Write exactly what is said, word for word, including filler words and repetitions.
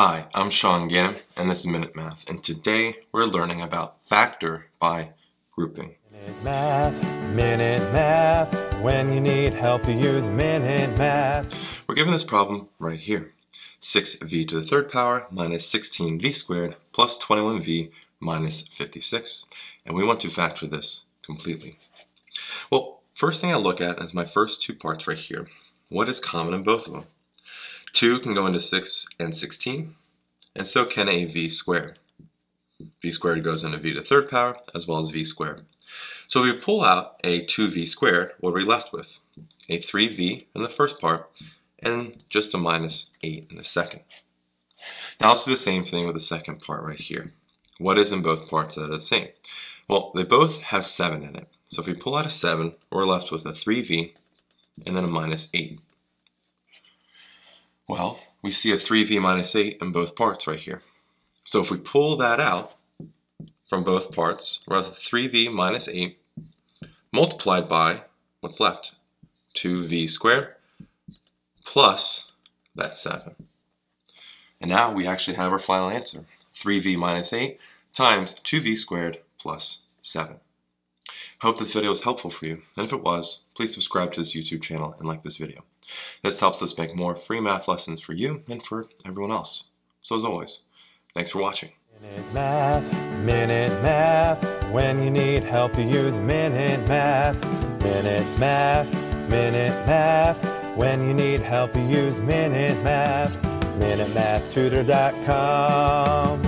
Hi, I'm Sean Gannon, and this is Minute Math, and today we're learning about factor by grouping. Minute Math, Minute Math, when you need help you use Minute Math. We're given this problem right here. six v to the third power minus sixteen v squared plus twenty-one v minus fifty-six, and we want to factor this completely. Well, first thing I look at is my first two parts right here. What is common in both of them? two can go into six and sixteen, and so can a v squared. V squared goes into v to the third power, as well as v squared. So if we pull out a two v squared, what are we left with? A three v in the first part, and just a minus eight in the second. Now let's do the same thing with the second part right here. What is in both parts that are the same? Well, they both have seven in it. So if we pull out a seven, we're left with a three v and then a minus eight. Well, we see a three v minus eight in both parts right here. So if we pull that out from both parts, we're at three v minus eight multiplied by what's left, two v squared plus that seven. And now we actually have our final answer, three v minus eight times two v squared plus seven. Hope this video was helpful for you, and if it was, please subscribe to this YouTube channel and like this video. This helps us make more free math lessons for you and for everyone else. So as always, thanks for watching. Minute Math, Minute Math, when you need help you use Minute Math. Minute Math, Minute Math, when you need help you use Minute Math. Minute Math Tutor dot com